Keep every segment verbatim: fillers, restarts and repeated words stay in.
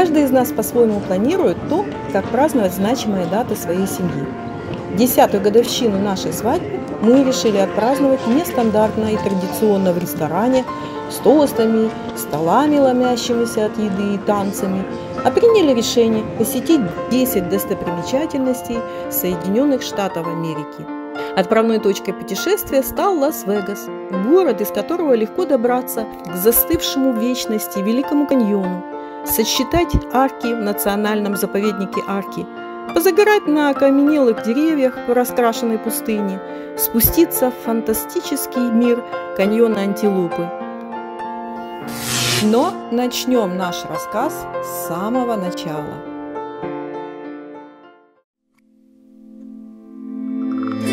Каждый из нас по-своему планирует то, как праздновать значимые даты своей семьи. Десятую годовщину нашей свадьбы мы решили отпраздновать нестандартно и традиционно в ресторане, с тостами, столами, ломящимися от еды и танцами, а приняли решение посетить десять достопримечательностей Соединенных Штатов Америки. Отправной точкой путешествия стал Лас-Вегас, город, из которого легко добраться к застывшему в вечности Великому каньону, сосчитать арки в национальном заповеднике Арки, позагорать на окаменелых деревьях в раскрашенной пустыне, спуститься в фантастический мир каньона Антилопы. Но начнем наш рассказ с самого начала.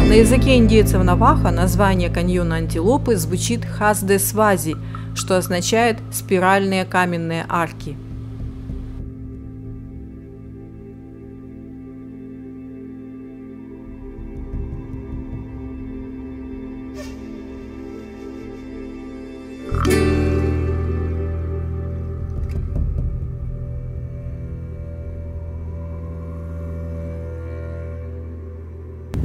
На языке индейцев Наваха название каньона Антилопы звучит Хасдезтвази, что означает «спиральные каменные арки».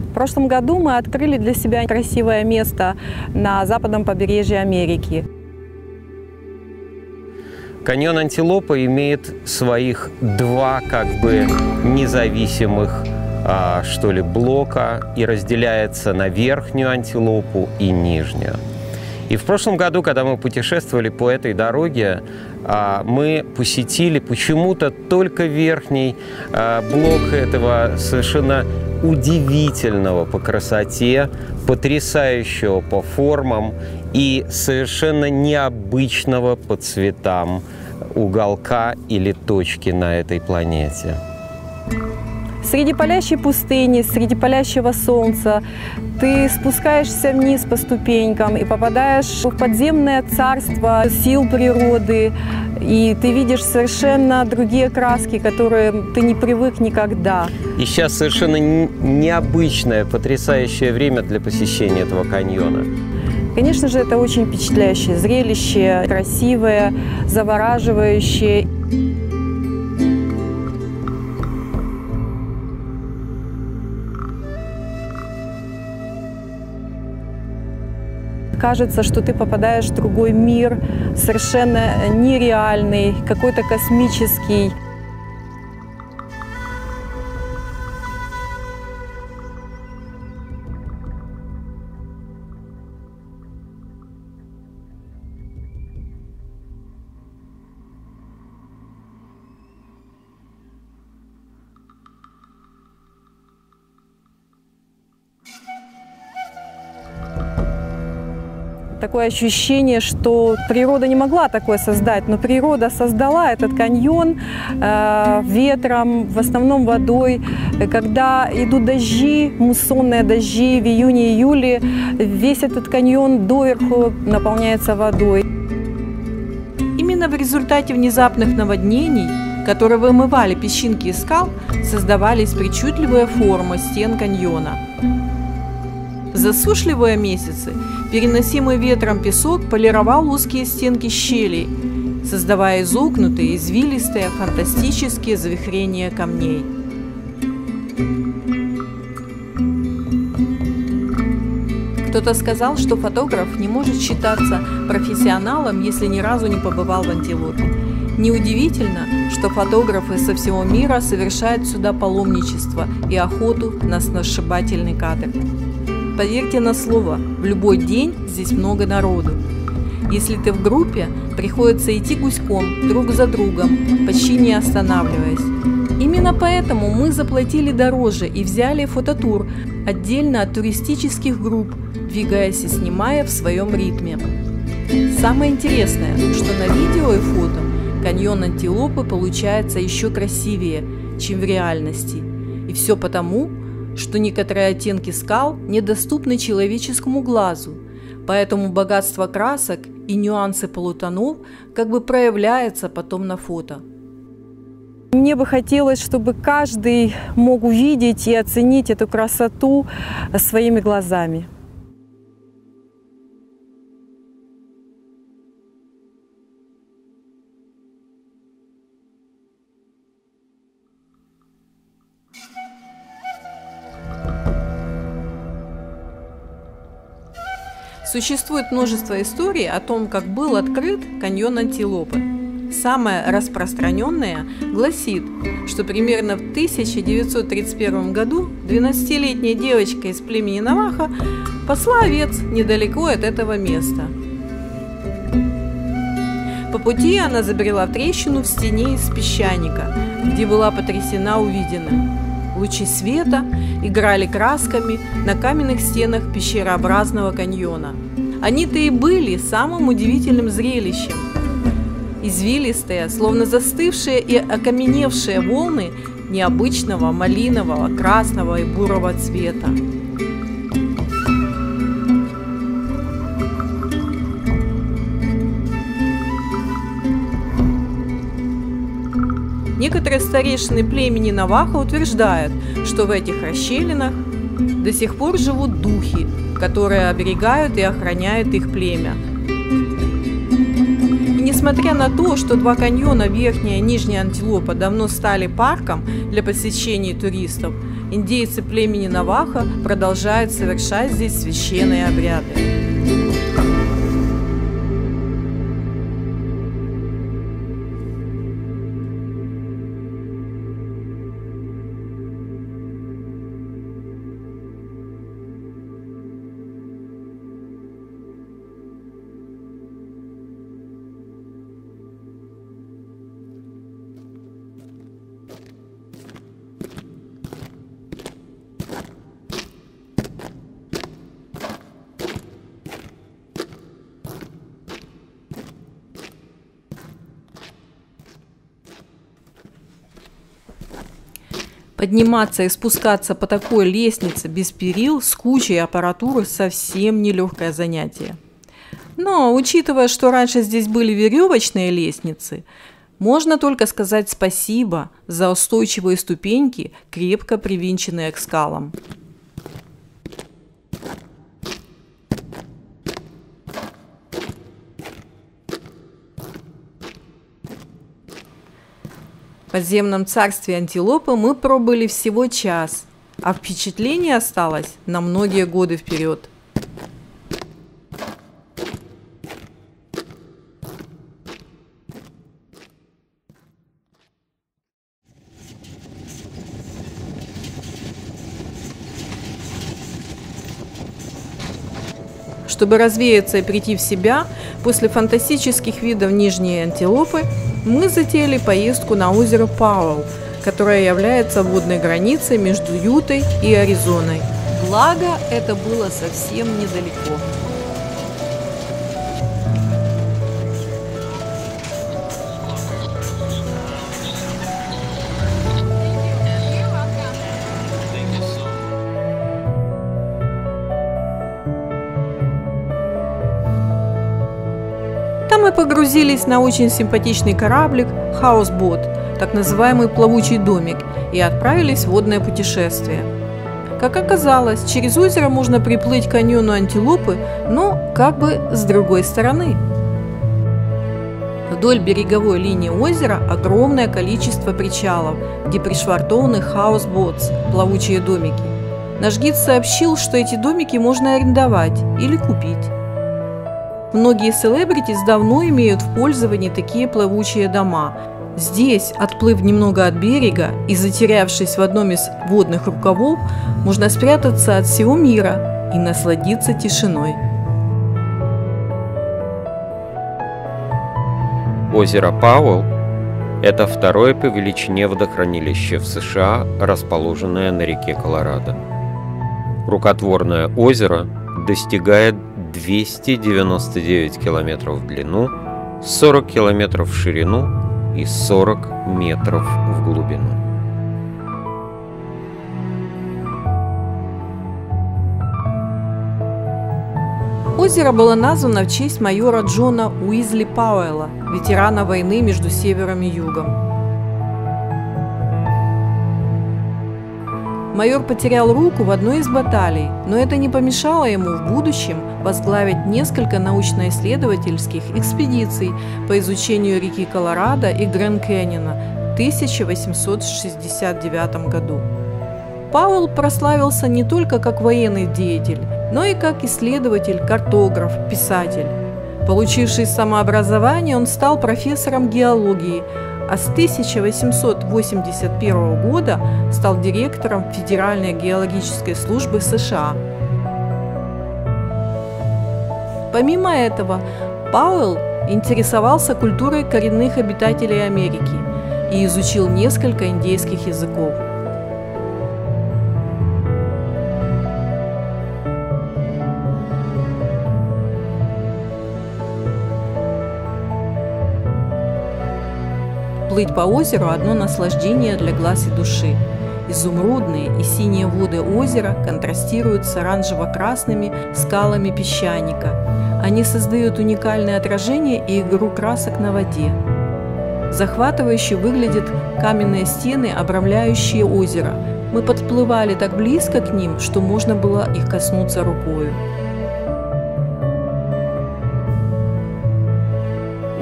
В прошлом году мы открыли для себя красивое место на западном побережье Америки. Каньон Антилопы имеет своих два как бы независимых а, что ли блока и разделяется на верхнюю Антилопу и нижнюю. И в прошлом году, когда мы путешествовали по этой дороге, мы посетили почему-то только верхний блок этого совершенно удивительного по красоте, потрясающего по формам и совершенно необычного по цветам уголка или точки на этой планете. Среди палящей пустыни, среди палящего солнца ты спускаешься вниз по ступенькам и попадаешь в подземное царство сил природы. И ты видишь совершенно другие краски, которые ты не привык никогда. И сейчас совершенно необычное, потрясающее время для посещения этого каньона. Конечно же, это очень впечатляющее зрелище, красивое, завораживающее. Кажется, что ты попадаешь в другой мир, совершенно нереальный, какой-то космический. Такое ощущение, что природа не могла такое создать, но природа создала этот каньон э, ветром, в основном водой. Когда идут дожди, муссонные дожди в июне-июле, весь этот каньон доверху наполняется водой. Именно в результате внезапных наводнений, которые вымывали песчинки из скал, создавались причудливые формы стен каньона. В засушливые месяцы переносимый ветром песок полировал узкие стенки щелей, создавая изогнутые, извилистые, фантастические завихрения камней. Кто-то сказал, что фотограф не может считаться профессионалом, если ни разу не побывал в Антилопе. Неудивительно, что фотографы со всего мира совершают сюда паломничество и охоту на сногсшибательный кадр. Поверьте на слово, в любой день здесь много народу. Если ты в группе, приходится идти гуськом, друг за другом, почти не останавливаясь. Именно поэтому мы заплатили дороже и взяли фототур отдельно от туристических групп, двигаясь и снимая в своем ритме. Самое интересное, что на видео и фото каньон Антилопы получается еще красивее, чем в реальности. И все потому, что некоторые оттенки скал недоступны человеческому глазу, поэтому богатство красок и нюансы полутонов как бы проявляется потом на фото. Мне бы хотелось, чтобы каждый мог увидеть и оценить эту красоту своими глазами. Существует множество историй о том, как был открыт каньон Антилопы. Самая распространенная гласит, что примерно в тысяча девятьсот тридцать первом году двенадцатилетняя девочка из племени Наваха пасла овец недалеко от этого места. По пути она забрела в трещину в стене из песчаника, где была потрясена увиденным. Лучи света играли красками на каменных стенах пещерообразного каньона. Они-то и были самым удивительным зрелищем. Извилистые, словно застывшие и окаменевшие волны необычного малинового, красного и бурого цвета. Некоторые старейшины племени Наваха утверждают, что в этих расщелинах до сих пор живут духи, которые оберегают и охраняют их племя. И несмотря на то, что два каньона Верхняя и Нижняя Антилопа давно стали парком для посещения туристов, индейцы племени Наваха продолжают совершать здесь священные обряды. Подниматься и спускаться по такой лестнице без перил с кучей аппаратуры совсем нелегкое занятие. Но, учитывая, что раньше здесь были веревочные лестницы, можно только сказать спасибо за устойчивые ступеньки, крепко привинченные к скалам. В подземном царстве Антилопы мы пробыли всего час, а впечатление осталось на многие годы вперед. Чтобы развеяться и прийти в себя после фантастических видов Нижней Антилопы, мы затеяли поездку на озеро Пауэлл, которое является водной границей между Ютой и Аризоной. Благо, это было совсем недалеко. Погрузились на очень симпатичный кораблик «Хаусбот», так называемый плавучий домик, и отправились в водное путешествие. Как оказалось, через озеро можно приплыть к каньону Антилопы, но как бы с другой стороны. Вдоль береговой линии озера огромное количество причалов, где пришвартованы «Хаусботс» – плавучие домики. Наш гид сообщил, что эти домики можно арендовать или купить. Многие селебритис давно имеют в пользовании такие плавучие дома. Здесь, отплыв немного от берега и затерявшись в одном из водных рукавов, можно спрятаться от всего мира и насладиться тишиной. Озеро Пауэлл – это второе по величине водохранилище в США, расположенное на реке Колорадо. Рукотворное озеро достигает двести девяносто девять километров в длину, сорок километров в ширину и сорок метров в глубину. Озеро было названо в честь майора Джона Уизли Пауэлла, ветерана войны между севером и югом. Майор потерял руку в одной из баталий, но это не помешало ему в будущем возглавить несколько научно-исследовательских экспедиций по изучению реки Колорадо и Гранд-Каньона в тысяча восемьсот шестьдесят девятом году. Пауэлл прославился не только как военный деятель, но и как исследователь, картограф, писатель. Получивший самообразование, он стал профессором геологии, а с тысяча восемьсот восемьдесят первого года стал директором Федеральной геологической службы США. Помимо этого, Пауэлл интересовался культурой коренных обитателей Америки и изучил несколько индейских языков. Плыть по озеру – одно наслаждение для глаз и души. Изумрудные и синие воды озера контрастируют с оранжево-красными скалами песчаника. Они создают уникальное отражение и игру красок на воде. Захватывающе выглядят каменные стены, обрамляющие озеро. Мы подплывали так близко к ним, что можно было их коснуться рукою.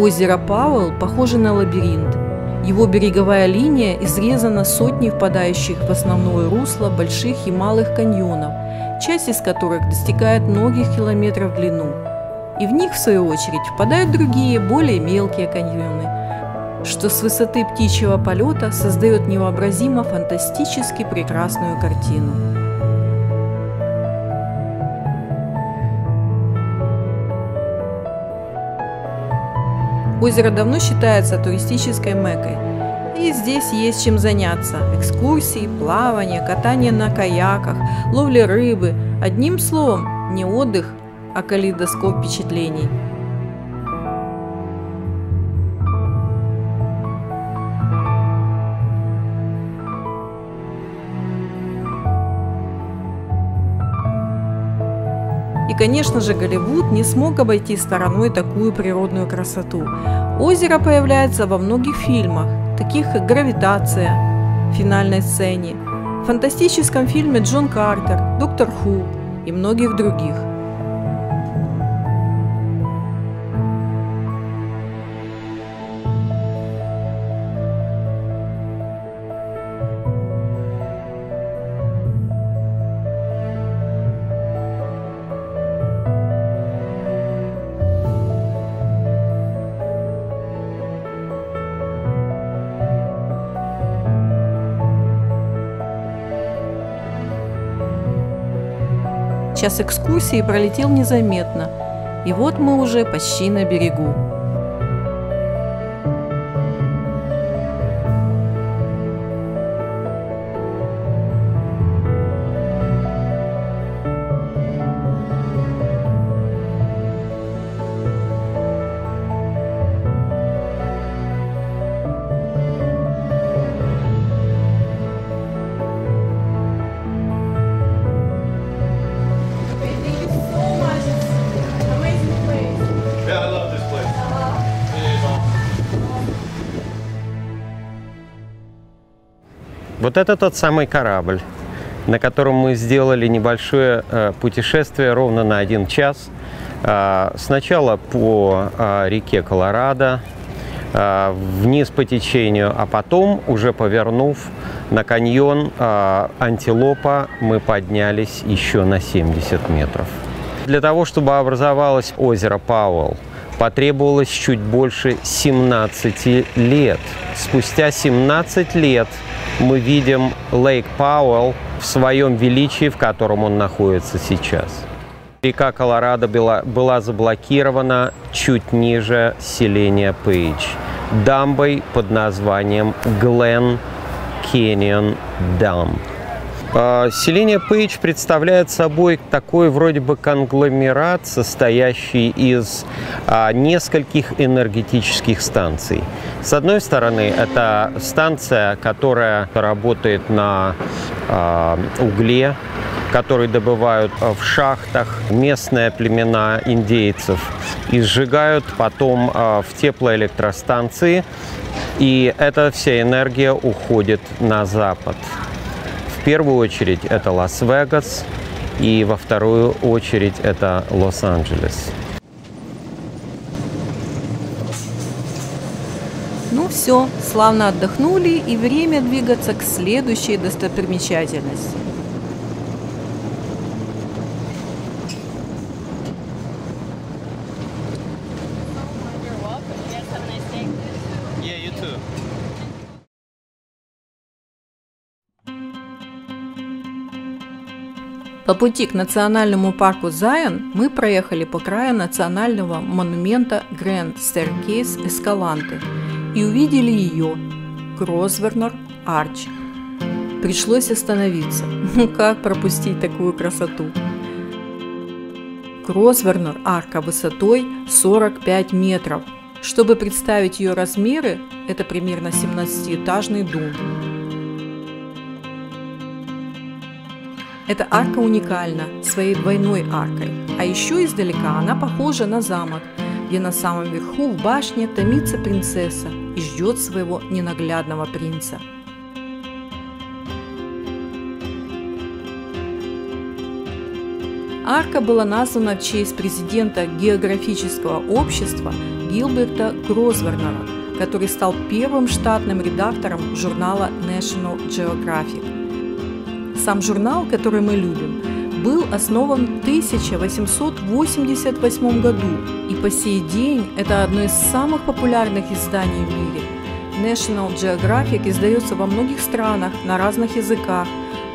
Озеро Пауэлл похоже на лабиринт. Его береговая линия изрезана сотней впадающих в основное русло больших и малых каньонов, часть из которых достигает многих километров в длину. И в них, в свою очередь, впадают другие, более мелкие каньоны, что с высоты птичьего полета создает невообразимо фантастически прекрасную картину. Озеро давно считается туристической меккой, и здесь есть чем заняться – экскурсии, плавание, катание на каяках, ловля рыбы. Одним словом, не отдых, а калейдоскоп впечатлений. И, конечно же, Голливуд не смог обойти стороной такую природную красоту. Озеро появляется во многих фильмах, таких как «Гравитация» в финальной сцене, в фантастическом фильме «Джон Картер», «Доктор Ху» и многих других. Час экскурсии пролетел незаметно, и вот мы уже почти на берегу. Вот это тот самый корабль, на котором мы сделали небольшое э, путешествие ровно на один час. Э, сначала по э, реке Колорадо, э, вниз по течению, а потом, уже повернув на каньон э, Антилопа, мы поднялись еще на семьдесят метров. Для того, чтобы образовалось озеро Пауэлл, потребовалось чуть больше семнадцати лет. Спустя семнадцать лет мы видим Лейк Пауэлл в своем величии, в котором он находится сейчас. Река Колорадо была, была заблокирована чуть ниже селения Пейдж дамбой под названием Глен Каньон Дамб. Селение Пейдж представляет собой такой вроде бы конгломерат, состоящий из а, нескольких энергетических станций. С одной стороны, это станция, которая работает на а, угле, который добывают в шахтах местные племена индейцев и сжигают потом а, в теплоэлектростанции, и эта вся энергия уходит на запад. В первую очередь это Лас-Вегас, и во вторую очередь это Лос-Анджелес. Ну все, славно отдохнули, и время двигаться к следующей достопримечательности. По пути к национальному парку Зайон мы проехали по краю национального монумента Grand Staircase Escalante и увидели ее – Гросвенор Арч. Пришлось остановиться. Ну как пропустить такую красоту? Гросвенор арка высотой сорок пять метров. Чтобы представить ее размеры, это примерно семнадцатиэтажный дом. Эта арка уникальна своей двойной аркой, а еще издалека она похожа на замок, где на самом верху в башне томится принцесса и ждет своего ненаглядного принца. Арка была названа в честь президента географического общества Гилберта Гросвенора, который стал первым штатным редактором журнала National Geographic. Сам журнал, который мы любим, был основан в тысяча восемьсот восемьдесят восьмом году, и по сей день это одно из самых популярных изданий в мире. National Geographic издается во многих странах на разных языках.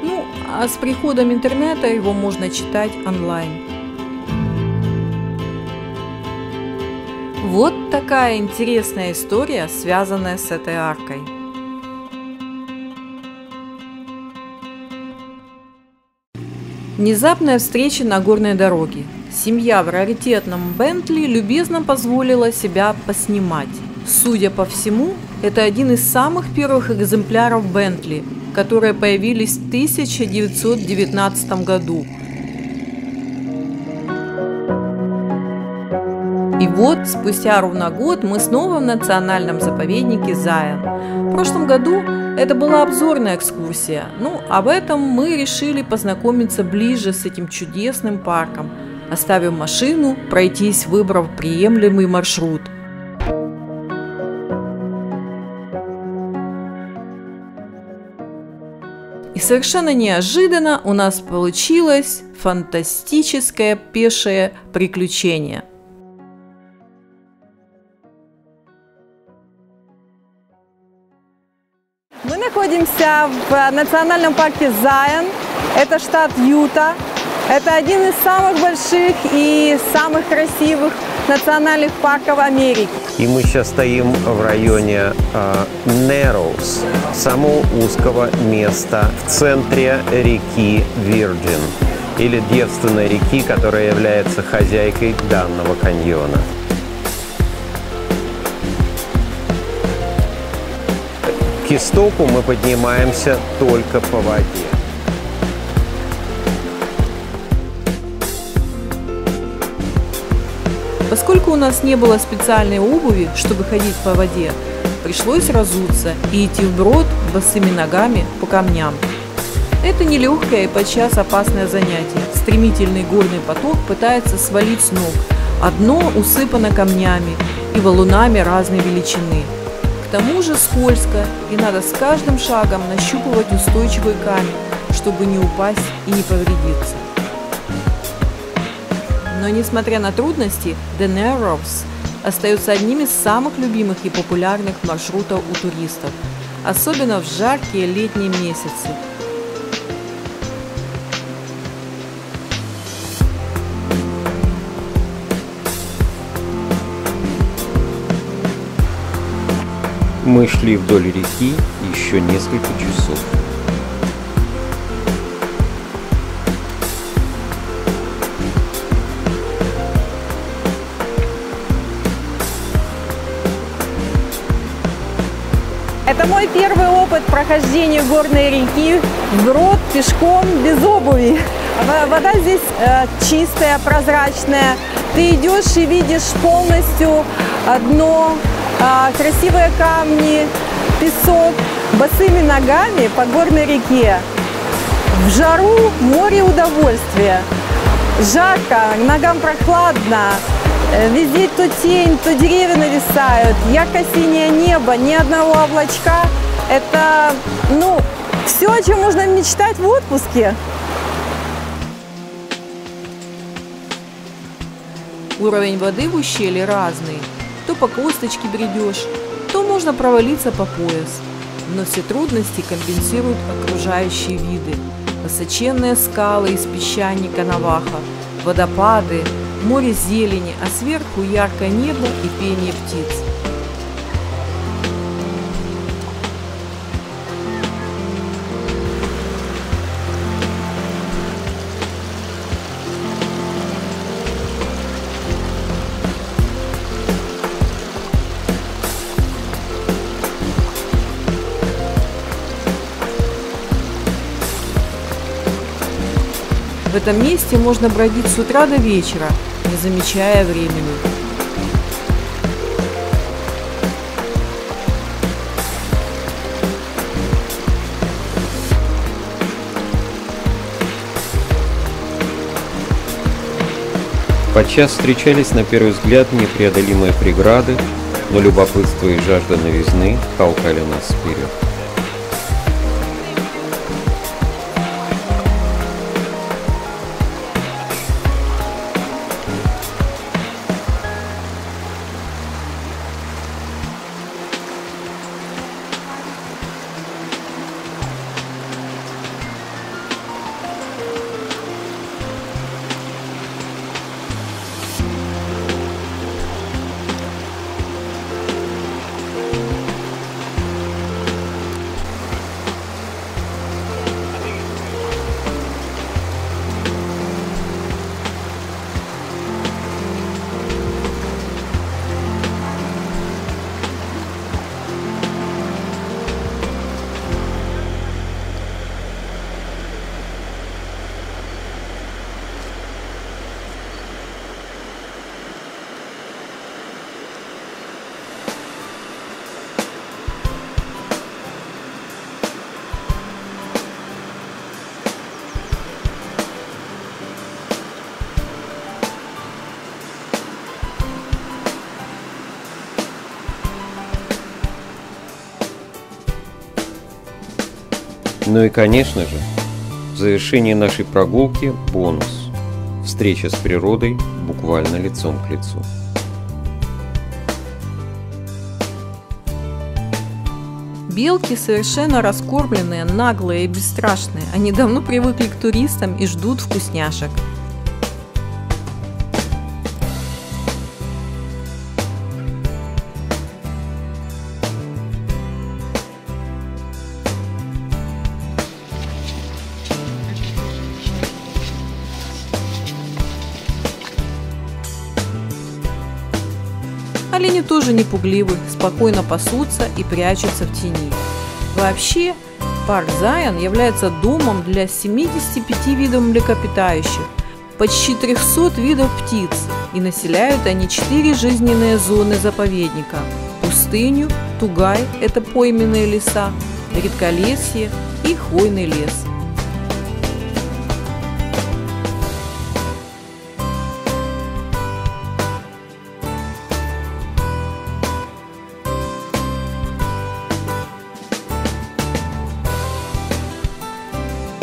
Ну, а с приходом интернета его можно читать онлайн. Вот такая интересная история, связанная с этой аркой. Внезапная встреча на горной дороге. Семья в раритетном Бентли любезно позволила себя поснимать. Судя по всему, это один из самых первых экземпляров Бентли, которые появились в тысяча девятьсот девятнадцатом году. И вот, спустя ровно год, мы снова в национальном заповеднике Зайон. В прошлом году это была обзорная экскурсия, ну, об этом мы решили познакомиться ближе с этим чудесным парком. Оставим машину, пройтись, выбрав приемлемый маршрут. И совершенно неожиданно у нас получилось фантастическое пешее приключение. Мы находимся в национальном парке Зайон. Это штат Юта. Это один из самых больших и самых красивых национальных парков Америки. И мы сейчас стоим в районе Нерроус, э, самого узкого места в центре реки Вирджин, или девственной реки, которая является хозяйкой данного каньона. К истоку мы поднимаемся только по воде. Поскольку у нас не было специальной обуви, чтобы ходить по воде, пришлось разуться и идти вброд босыми ногами по камням. Это нелегкое и подчас опасное занятие. Стремительный горный поток пытается свалить с ног, а дно усыпано камнями и валунами разной величины. К тому же скользко, и надо с каждым шагом нащупывать устойчивый камень, чтобы не упасть и не повредиться. Но несмотря на трудности, The Narrows остается одним из самых любимых и популярных маршрутов у туристов, особенно в жаркие летние месяцы. Мы шли вдоль реки еще несколько часов. Это мой первый опыт прохождения горной реки вброд, пешком, без обуви. Вода здесь э, чистая, прозрачная. Ты идешь и видишь полностью дно, э, красивые камни, песок, босыми ногами по горной реке. В жару море удовольствия. Жарко, ногам прохладно. Везде то тень, то деревья нависают, ярко-синее небо, ни одного облачка. Это, ну, все, о чем можно мечтать в отпуске. Уровень воды в ущелье разный. То по косточке бредешь, то можно провалиться по пояс. Но все трудности компенсируют окружающие виды. высоченные скалы из песчаника Наваха, водопады, море зелени, а сверху яркое небо и пение птиц. В этом месте можно бродить с утра до вечера, не замечая времени. Подчас встречались на первый взгляд непреодолимые преграды, но любопытство и жажда новизны толкали нас вперед. Ну и, конечно же, в завершении нашей прогулки бонус – встреча с природой буквально лицом к лицу. Белки совершенно раскормленные, наглые и бесстрашные. Они давно привыкли к туристам и ждут вкусняшек. Олени тоже не пугливы, спокойно пасутся и прячутся в тени. Вообще, парк Зайон является домом для семидесяти пяти видов млекопитающих, почти трёхсот видов птиц, и населяют они четыре жизненные зоны заповедника – пустыню, тугай – это пойменные леса, редколесье и хвойный лес.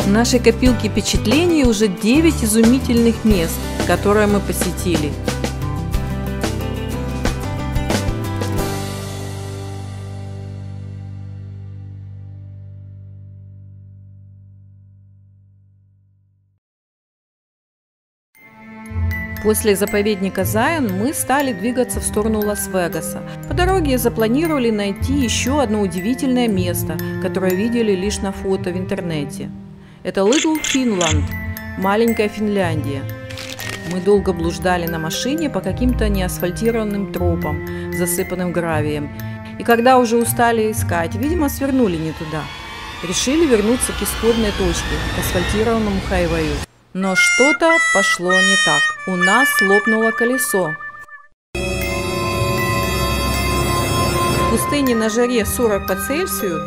В нашей копилке впечатлений уже девять изумительных мест, которые мы посетили. После заповедника Зайон мы стали двигаться в сторону Лас-Вегаса. По дороге запланировали найти еще одно удивительное место, которое видели лишь на фото в интернете. Это Little Finland, маленькая Финляндия. Мы долго блуждали на машине по каким-то неасфальтированным тропам, засыпанным гравием. И когда уже устали искать, видимо, свернули не туда. Решили вернуться к исходной точке, к асфальтированному хайвею. Но что-то пошло не так. У нас лопнуло колесо. В пустыне на жаре сорок по Цельсию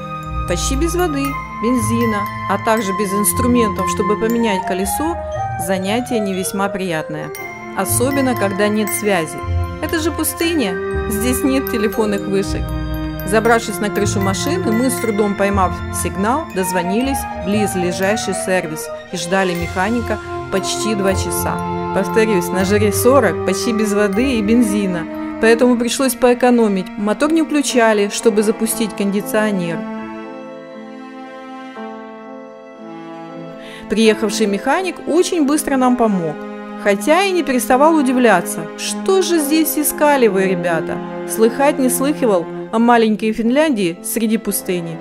почти без воды, бензина, а также без инструментов, чтобы поменять колесо, занятие не весьма приятное. Особенно, когда нет связи. Это же пустыня, здесь нет телефонных вышек. Забравшись на крышу машины, мы, с трудом поймав сигнал, дозвонились в близлежащий сервис и ждали механика почти два часа. Повторюсь, на жаре сорок, почти без воды и бензина, поэтому пришлось поэкономить. Мотор не включали, чтобы запустить кондиционер. Приехавший механик очень быстро нам помог, хотя и не переставал удивляться, что же здесь искали вы, ребята, слыхать не слыхивал о маленькой Финляндии среди пустыни.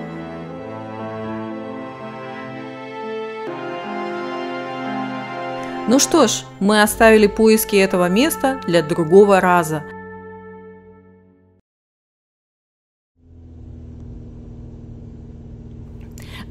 Ну что ж, мы оставили поиски этого места для другого раза.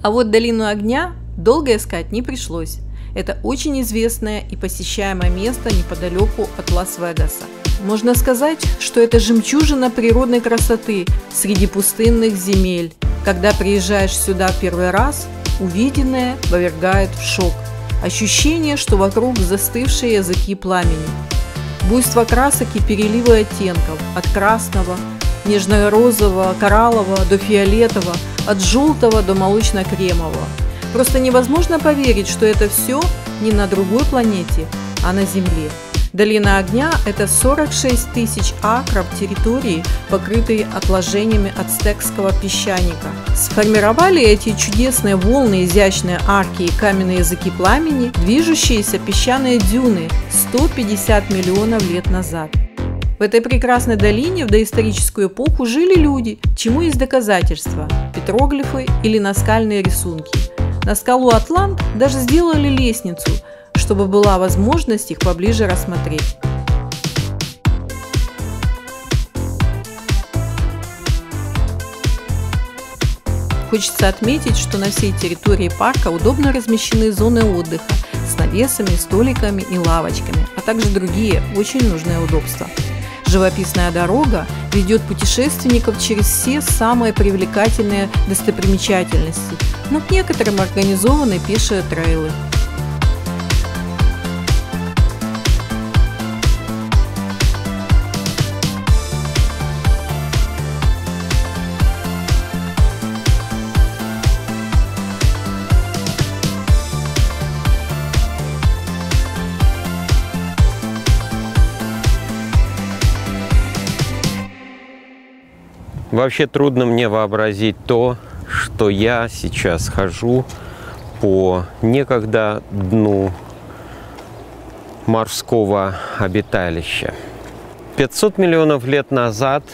А вот Долину Огня долго искать не пришлось. Это очень известное и посещаемое место неподалеку от Лас-Вегаса. Можно сказать, что это жемчужина природной красоты среди пустынных земель. Когда приезжаешь сюда первый раз, увиденное повергает в шок. Ощущение, что вокруг застывшие языки пламени. Буйство красок и переливы оттенков от красного, нежно-розового, кораллового до фиолетового, от желтого до молочно-кремового. Просто невозможно поверить, что это все не на другой планете, а на Земле. Долина Огня – это сорок шесть тысяч акров территории, покрытые отложениями ацтекского песчаника. Сформировали эти чудесные волны, изящные арки и каменные языки пламени, движущиеся песчаные дюны сто пятьдесят миллионов лет назад. В этой прекрасной долине в доисторическую эпоху жили люди, чему есть доказательства – петроглифы или наскальные рисунки. На скалу Атлант даже сделали лестницу, чтобы была возможность их поближе рассмотреть. Хочется отметить, что на всей территории парка удобно размещены зоны отдыха с навесами, столиками и лавочками, а также другие очень нужные удобства. Живописная дорога ведет путешественников через все самые привлекательные достопримечательности, но к некоторым организованы пешие трейлы. Вообще трудно мне вообразить то, что я сейчас хожу по некогда дну морского обиталища. пятьсот миллионов лет назад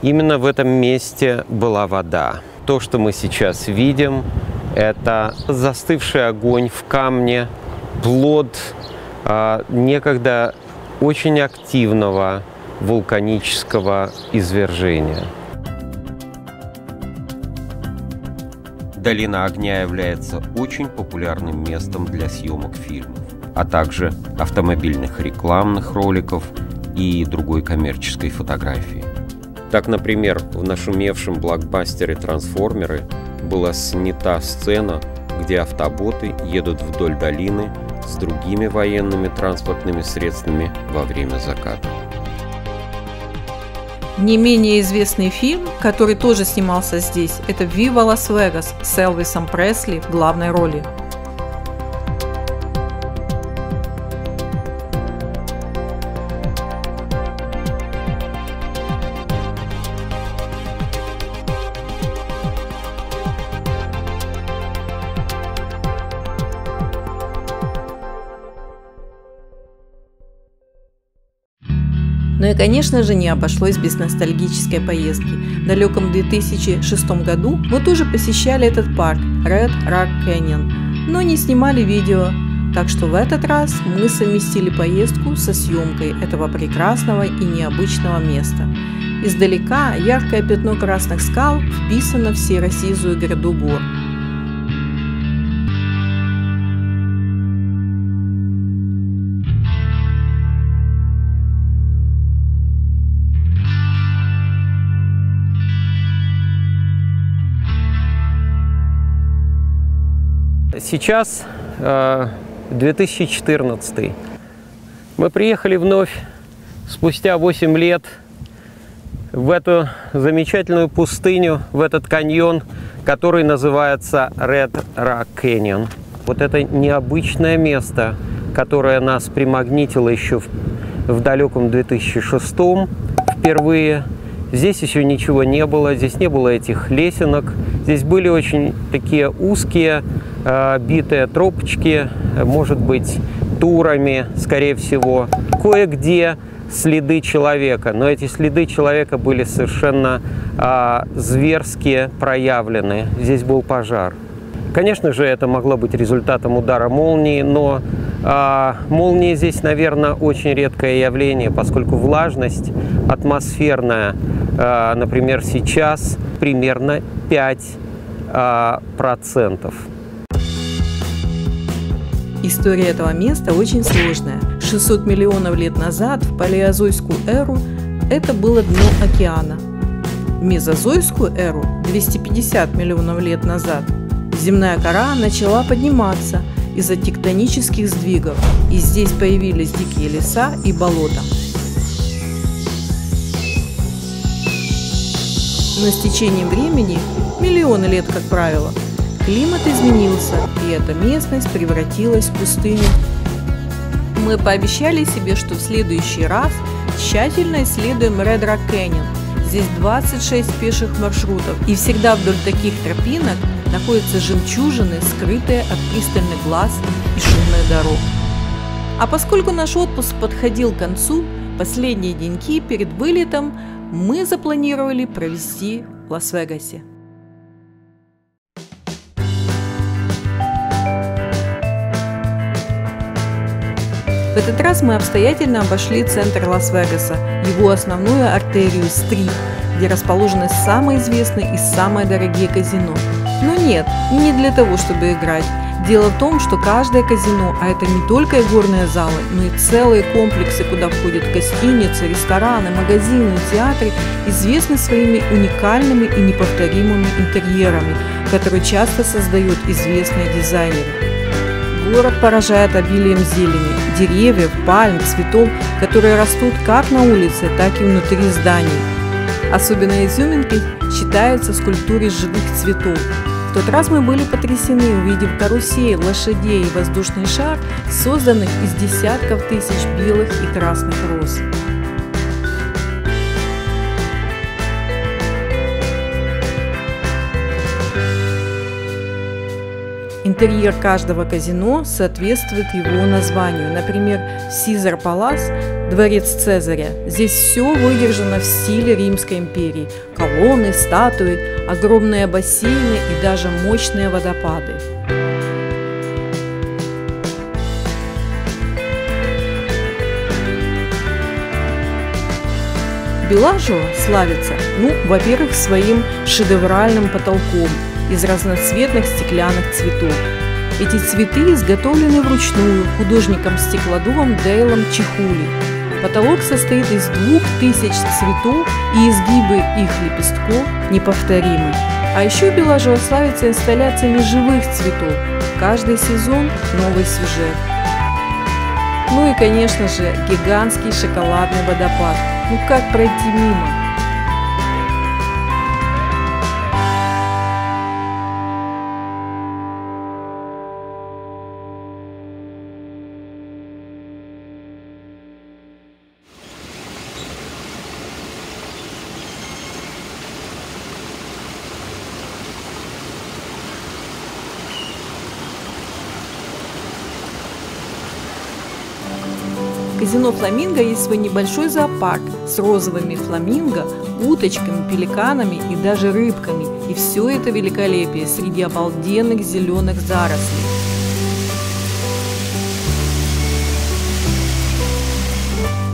именно в этом месте была вода. То, что мы сейчас видим, это застывший огонь в камне, плод а, некогда очень активного вулканического извержения. Долина Огня является очень популярным местом для съемок фильмов, а также автомобильных рекламных роликов и другой коммерческой фотографии. Так, например, в нашумевшем блокбастере «Трансформеры» была снята сцена, где автоботы едут вдоль долины с другими военными транспортными средствами во время заката. Не менее известный фильм, который тоже снимался здесь, это «Вива Лас-Вегас» с Элвисом Пресли в главной роли. Ну и, конечно же, не обошлось без ностальгической поездки. В далеком две тысячи шестом году мы тоже посещали этот парк Red Rock Canyon, но не снимали видео, так что в этот раз мы совместили поездку со съемкой этого прекрасного и необычного места. Издалека яркое пятно красных скал вписано в серо-сизую гряду гор. Сейчас две тысячи четырнадцатый. Мы приехали вновь спустя восемь лет в эту замечательную пустыню, в этот каньон, который называется Red Rock Canyon. Вот это необычное место, которое нас примагнитило еще в, в далеком две тысячи шестом впервые. Здесь еще ничего не было, здесь не было этих лесенок. Здесь были очень такие узкие битые тропочки, может быть, турами, скорее всего, кое-где следы человека, но эти следы человека были совершенно а, зверски проявлены. Здесь был пожар. Конечно же, это могло быть результатом удара молнии, но а, молния здесь, наверное, очень редкое явление, поскольку влажность атмосферная, а, например, сейчас примерно пять процентов. История этого места очень сложная. шестьсот миллионов лет назад, в палеозойскую эру, это было дно океана. В мезозойскую эру, двести пятьдесят миллионов лет назад, земная кора начала подниматься из-за тектонических сдвигов, и здесь появились дикие леса и болота. Но с течением времени, миллионы лет, как правило, климат изменился, и эта местность превратилась в пустыню. Мы пообещали себе, что в следующий раз тщательно исследуем Ред Рок Каньон. Здесь двадцать шесть пеших маршрутов, и всегда вдоль таких тропинок находятся жемчужины, скрытые от пристальных глаз и шумных дорог. А поскольку наш отпуск подходил к концу, последние деньки перед вылетом мы запланировали провести в Лас-Вегасе. В этот раз мы обстоятельно обошли центр Лас-Вегаса, его основную артерию Стрит, где расположены самые известные и самые дорогие казино. Но нет, не для того, чтобы играть. Дело в том, что каждое казино, а это не только игорные залы, но и целые комплексы, куда входят гостиницы, рестораны, магазины, театры, известны своими уникальными и неповторимыми интерьерами, которые часто создают известные дизайнеры. Город поражает обилием зелени, деревьев, пальм, цветов, которые растут как на улице, так и внутри зданий. Особенно изюминкой считаются скульптуры живых цветов. В тот раз мы были потрясены, увидев карусель, лошадей и воздушный шар, созданных из десятков тысяч белых и красных роз. Интерьер каждого казино соответствует его названию. Например, Цезарь Палас – дворец Цезаря. Здесь все выдержано в стиле Римской империи. Колонны, статуи, огромные бассейны и даже мощные водопады. Белажево славится, ну, во-первых, своим шедевральным потолком из разноцветных стеклянных цветов. Эти цветы изготовлены вручную художником-стеклодувом Дейлом Чихули. Потолок состоит из двух тысяч цветов, и изгибы их лепестков неповторимы. А еще Белажево славится инсталляциями живых цветов. Каждый сезон новый сюжет. Ну и, конечно же, гигантский шоколадный водопад. Ну как пройти мимо? Казино «Фламинго» есть свой небольшой зоопарк с розовыми фламинго, уточками, пеликанами и даже рыбками. И все это великолепие среди обалденных зеленых зарослей.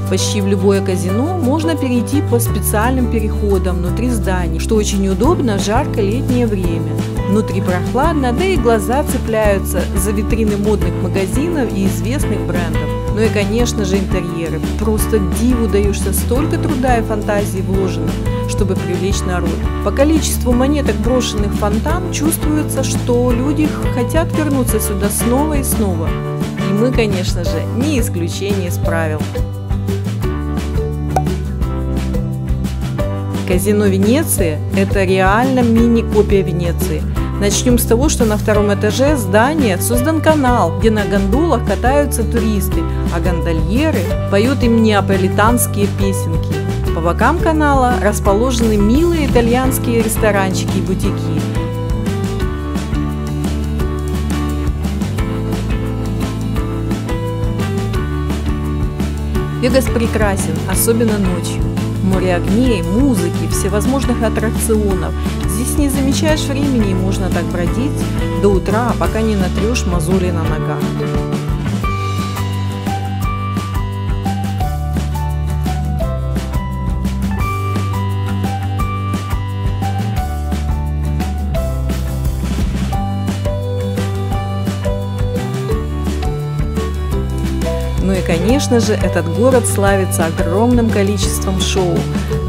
Почти в любое казино можно перейти по специальным переходам внутри зданий, что очень удобно в жаркое летнее время. Внутри прохладно, да и глаза цепляются за витрины модных магазинов и известных брендов. Ну и, конечно же, интерьеры. Просто диву даешься, столько труда и фантазии вложено, чтобы привлечь народ. По количеству монеток, брошенных в фонтан, чувствуется, что люди хотят вернуться сюда снова и снова. И мы, конечно же, не исключение из правил. Казино Венеции – это реально мини-копия Венеции. Начнем с того, что на втором этаже здания создан канал, где на гондолах катаются туристы, а гондольеры поют им неаполитанские песенки. По бокам канала расположены милые итальянские ресторанчики и бутики. Вегас прекрасен, особенно ночью. Море огней, музыки, всевозможных аттракционов. Здесь не замечаешь времени и можно так бродить до утра, пока не натрешь мозоли на ногах. Ну и, конечно же, этот город славится огромным количеством шоу,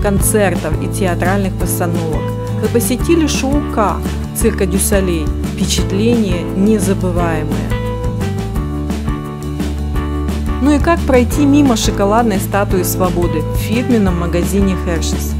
концертов и театральных постановок. Вы посетили шоу «Ка» цирка Дю Солей. Впечатления незабываемые. Ну и как пройти мимо шоколадной статуи Свободы в фирменном магазине Hershey's?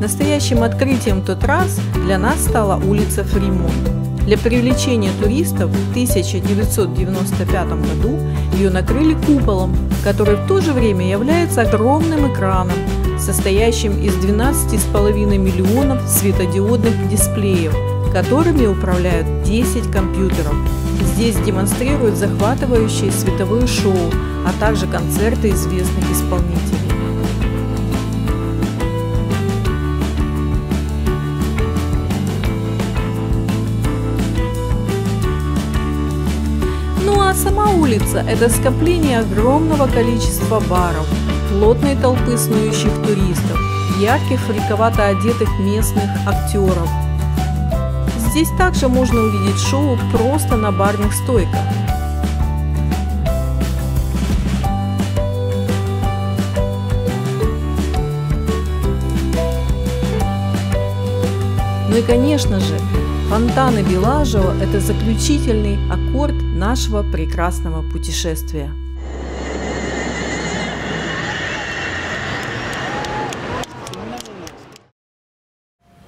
Настоящим открытием в тот раз для нас стала улица Фримонт. Для привлечения туристов в тысяча девятьсот девяносто пятом году ее накрыли куполом, который в то же время является огромным экраном, состоящим из двенадцати с половиной миллионов светодиодных дисплеев, которыми управляют десять компьютеров. Здесь демонстрируют захватывающие световые шоу, а также концерты известных исполнителей. Сама улица – это скопление огромного количества баров, плотной толпы снующих туристов, ярких, фриковато одетых местных актеров. Здесь также можно увидеть шоу просто на барных стойках. Ну и, конечно же, фонтаны Белажево – это заключительный аккорд нашего прекрасного путешествия.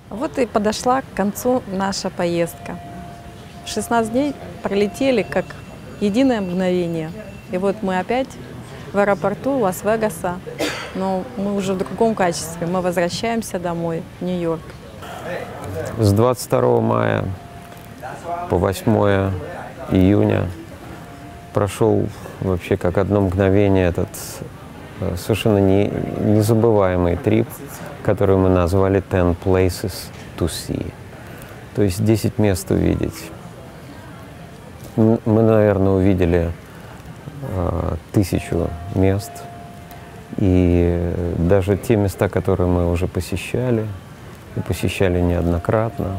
Вот и подошла к концу наша поездка. шестнадцать дней пролетели как единое мгновение. И вот мы опять в аэропорту Лас-Вегаса, но мы уже в другом качестве. Мы возвращаемся домой, в Нью-Йорк. С двадцать второго мая по восьмое июня прошел вообще как одно мгновение этот совершенно не, незабываемый трип, который мы назвали ten places to see, то есть десять мест увидеть. Мы, наверное, увидели э, тысячу мест, и даже те места, которые мы уже посещали, и посещали неоднократно,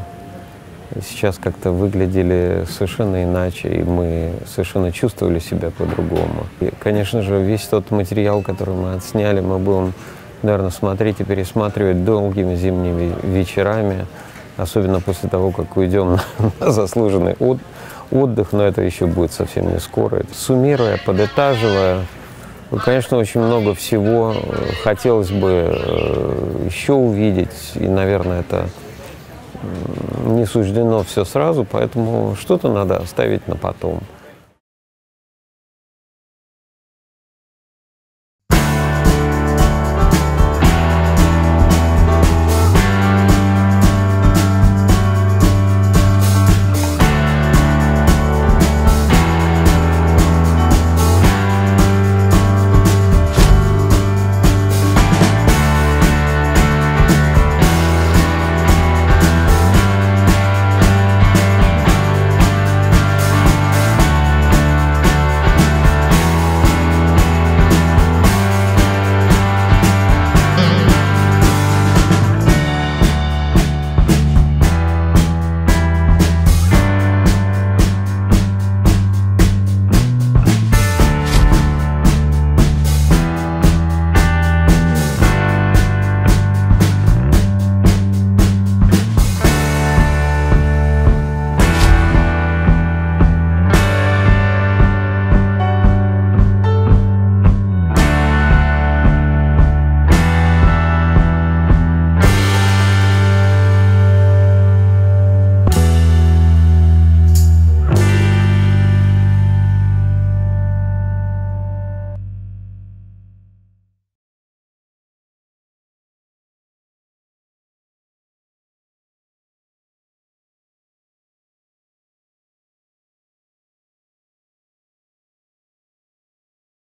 сейчас как-то выглядели совершенно иначе, и мы совершенно чувствовали себя по-другому. И, конечно же, весь тот материал, который мы отсняли, мы будем, наверное, смотреть и пересматривать долгими зимними вечерами, особенно после того, как уйдем на заслуженный отдых, но это еще будет совсем не скоро. Суммируя, подытаживая, конечно, очень много всего хотелось бы еще увидеть, и, наверное, это не суждено все сразу, поэтому что-то надо оставить на потом.